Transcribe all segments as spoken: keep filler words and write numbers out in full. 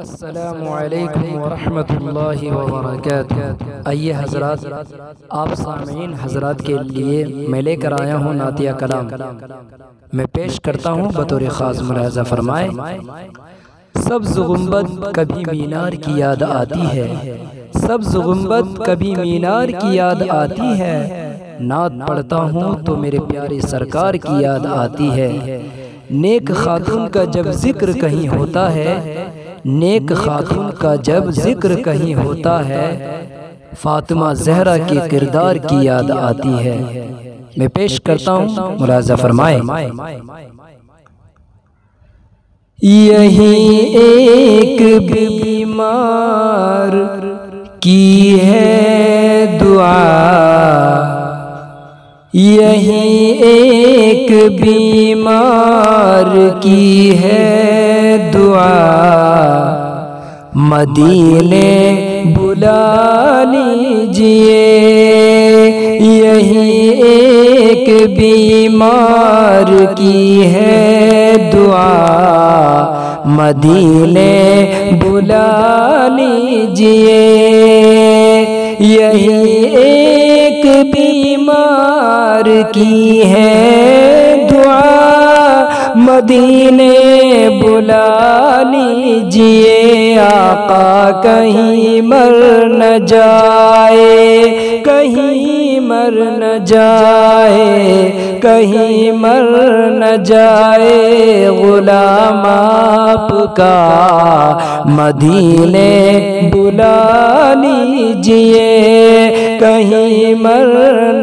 अस्सलामु अलैकुम वरहमतुल्लाहि वबरकातुह। आइए हजरात, आप सामीन हजरात के लिए मैं लेकर आया हूँ नातिया कलाम। मैं पेश करता हूँ बतौर ख़ास। मुलाहज़ा फरमाए। सब्ज़ गुंबद कभी मीनार की याद आती है, सब्ज़ गुंबद कभी मीनार की याद आती है, नात पढ़ता हूँ तो मेरे प्यारे सरकार की याद आती है। नेक खातून का जब जिक्र कहीं होता है, नेक खातून का जब जिक्र कहीं होता है, फातिमा जहरा के किरदार की याद आती है। मैं पेश करता हूँ, मुलाहज़ा फरमाए। यही एक बीमार की है दुआ, यही एक बीमार की है दुआ, मदीने बुला लीजिए। यही एक बीमार की है दुआ, मदीने बुला लीजिए। यही एक बीमार की है दुआ, मदीने बुला लीजिए। आका कहीं मर न जाए, कहीं मर न जाए, कहीं मर न जाए। गुलाम आपका मदीने बुला लीजिए, कहीं मर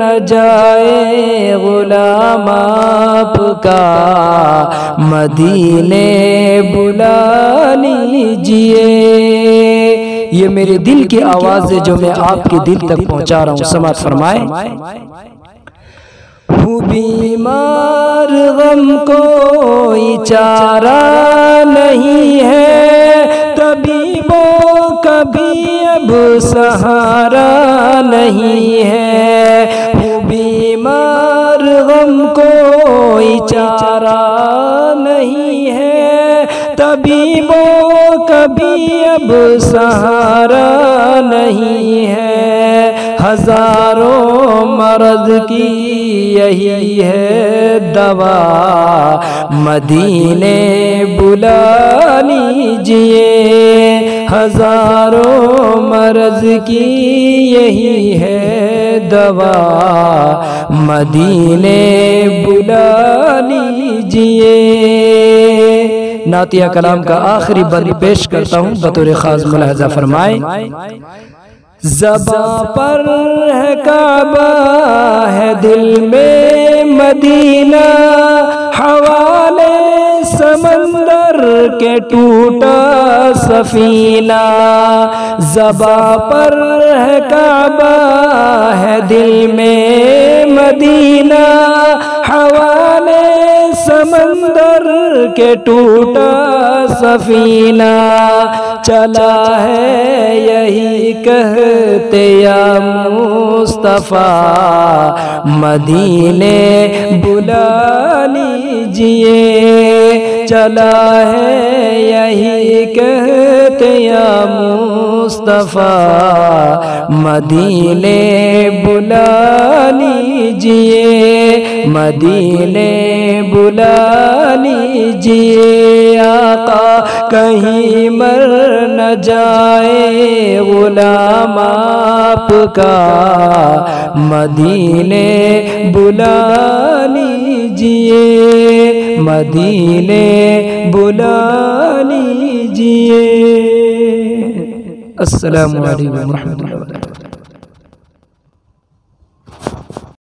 न जाए। गुलाम आपका मदीने बुला लीजिए। ये मेरे दिल की आवाज़ है जो मैं आपके दिल तक पहुंचा रहा हूँ, समाज फरमाए। हूँ बीमार, गम कोई चारा नहीं है, तबीबों का भी अब सहारा नहीं है। हूँ बीमार, गम कोई चारा नहीं है, तबीबों का भी अब सहारा नहीं है। हजारों मर्द की यही है दवा, मदीने बुला लीजिए। हजारों मर्ज की यही है दवा, मदीने बुला लीजिए। नातिया कलाम का आखिरी बंद पेश करता हूँ बतौर खास, मुलाहज़ा फरमाए। ज़बा पर है काबा, है दिल में मदीना, हवाले समंदर के टूटा सफीना। ज़बा पर है काबा, है दिल में मदीना, हवाले समंदर के टूटा सफीना। चला है यही कहते या मुस्तफा, मदीने बुला लीजिए। चला है यही कहते या मुस्तफा, मदीने बुला लीजिए, मदीने बुला लीजिए। आका कहीं मर न जाए, गुलाम आपका मदीने बुला लीजिए, मदीने बुला लीजिए। अस्सलामु अलैकुम।